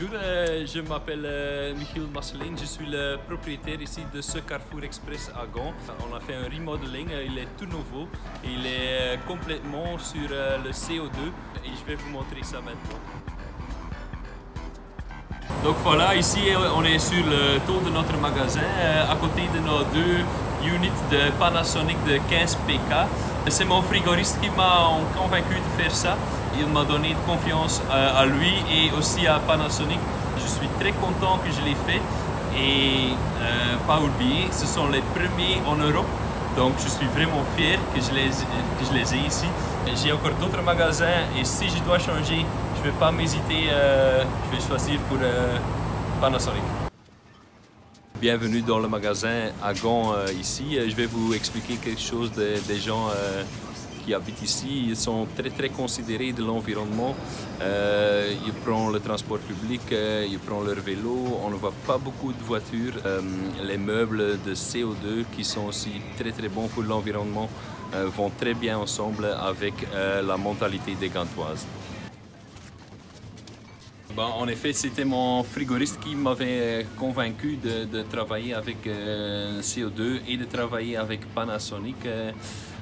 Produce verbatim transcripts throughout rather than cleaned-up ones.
Bonjour, euh, je m'appelle euh, Michiel Marcelin, je suis le propriétaire ici de ce Carrefour Express à Gent. On a fait un remodeling, euh, il est tout nouveau, il est euh, complètement sur euh, le C O deux et je vais vous montrer ça maintenant. Donc voilà, ici on est sur le toit de notre magasin, euh, à côté de nos deux units de Panasonic de quinze P K. C'est mon frigoriste qui m'a convaincu de faire ça. Il m'a donné de confiance à lui et aussi à Panasonic. Je suis très content que je l'ai fait. Et euh, pas oublier, ce sont les premiers en Europe. Donc je suis vraiment fier que je les, que je les ai ici. J'ai encore d'autres magasins et si je dois changer, je ne vais pas m'hésiter. Euh, je vais choisir pour euh, Panasonic. Bienvenue dans le magasin à Gent euh, ici. Je vais vous expliquer quelque chose de, des gens euh, qui habitent ici. Ils sont très très considérés de l'environnement. Euh, ils prennent le transport public, euh, ils prennent leur vélo. On ne voit pas beaucoup de voitures. Euh, les meubles de C O deux qui sont aussi très très bons pour l'environnement euh, vont très bien ensemble avec euh, la mentalité des Gantoises. Bah, en effet, c'était mon frigoriste qui m'avait convaincu de, de travailler avec euh, C O deux et de travailler avec Panasonic euh,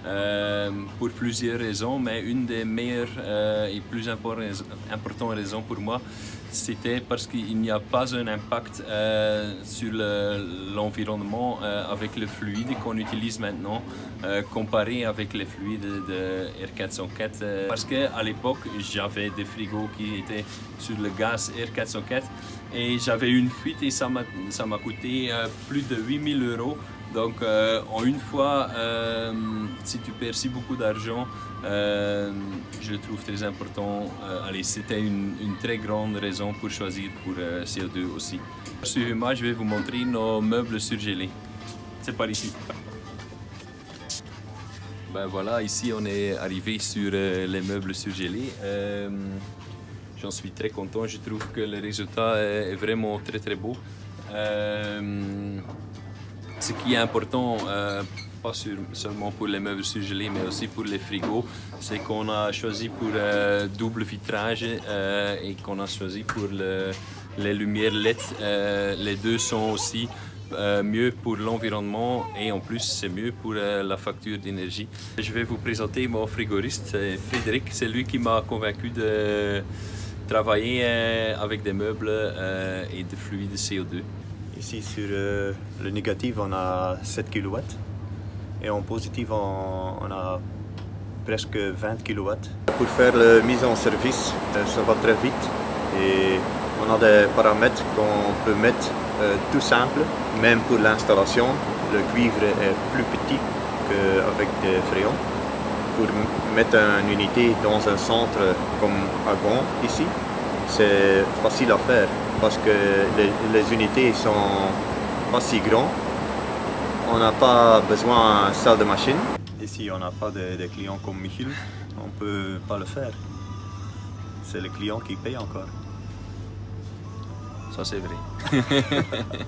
euh, pour plusieurs raisons, mais une des meilleures euh, et plus impor importantes raisons pour moi, c'était parce qu'il n'y a pas un impact euh, sur l'environnement le, euh, avec le fluide qu'on utilise maintenant euh, comparé avec les fluides de R quatre cent quatre. Euh, parce qu'à l'époque, j'avais des frigos qui étaient sur le gaz R quatre cent quatre et j'avais une fuite et ça m'a coûté euh, plus de huit mille euros. Donc euh, en une fois, euh, si tu perds si beaucoup d'argent, euh, je le trouve très important. Euh, allez, c'était une, une très grande raison pour choisir pour euh, C O deux aussi. Suivez-moi, je vais vous montrer nos meubles surgelés. C'est par ici. Ben voilà, ici on est arrivé sur euh, les meubles surgelés. Euh, J'en suis très content, je trouve que le résultat est vraiment très très beau. Euh, Ce qui est important, euh, pas sur, seulement pour les meubles surgelés, mais aussi pour les frigos, c'est qu'on a choisi pour euh, double vitrage euh, et qu'on a choisi pour le, les lumières L E D. Euh, les deux sont aussi euh, mieux pour l'environnement et en plus c'est mieux pour euh, la facture d'énergie. Je vais vous présenter mon frigoriste, Frédéric. C'est lui qui m'a convaincu de travailler euh, avec des meubles euh, et de fluide C O deux. Ici, sur euh, le négatif, on a sept kilowatts et en positif, on, on a presque vingt kilowatts. Pour faire la mise en service, ça va très vite et on a des paramètres qu'on peut mettre euh, tout simple. Même pour l'installation, le cuivre est plus petit qu'avec des fréons. Pour mettre une unité dans un centre comme à Gent, ici, c'est facile à faire parce que les, les unités ne sont pas si grandes. On n'a pas besoin de salle de machine. Et si on n'a pas de, de clients comme Michiel, on ne peut pas le faire. C'est le client qui paye encore. Ça c'est vrai.